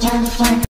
Down the floor.